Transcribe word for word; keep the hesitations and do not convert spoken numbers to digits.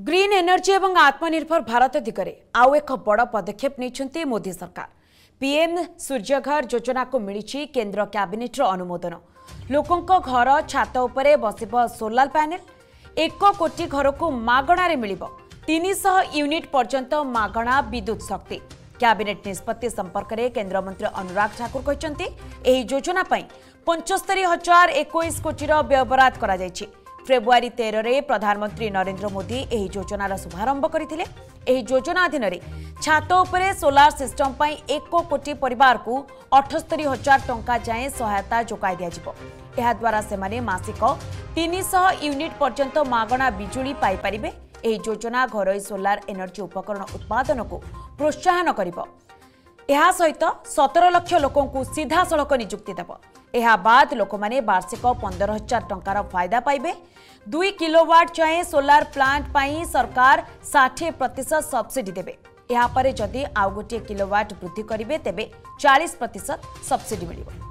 Green energy और आत्मनिर्भर भारत दिगरे आउ एक बड़ पदक्षेप नहीं मोदी सरकार। पीएम सूर्यघर योजना को मिली केन्द्र कैबिनेटर अनुमोदन। लोकों घर छात उपरे बसिब सोलार पैनल। एक कोटी घर को मागणारे मिलिबो तीन सौ यूनिट पर्यंत मागणा विद्युत शक्ति। कैबिनेट निष्पत्ति संपर्क में केन्द्र मंत्री अनुराग ठाकुर कहते यह योजना पंचस्तरी हजार इक्कीस कोटी व्ययबराद कर फेब्रुआरी तेरह रे प्रधानमंत्री नरेंद्र मोदी यह योजनार शुभारंभ करथिले। एही योजना अधीन रे छात उपरे सोलार सिस्टम पई एक कोटी परिवार को अठहत्तर हजार टंका जाए सहायता जोगाई दिया जिवो। एहा द्वारा सेमाने मासिक तीन सौ यूनिट पर्यंत मागणा बिजुली पाई परिबे। एही योजना घरोई सोलार एनर्जी उपकरण उत्पादन को प्रोत्साहन करिवो। एहा सहित सत्रह लाख लोकों को सीधा सड़क नियुक्ति देव। एहा बाद लोकमाने वार्षिक पंदर हजार टंकार फायदा पाइबे। दुई किलोवाट जाए सोलार प्लांट पाई सरकार षाठी प्रतिशत सब्सिडी देवे। एहा परे जदि आउ गोटे किलोवाट वृद्धि करिवे तेबे चालीस प्रतिशत सब्सिडी मिलिबो।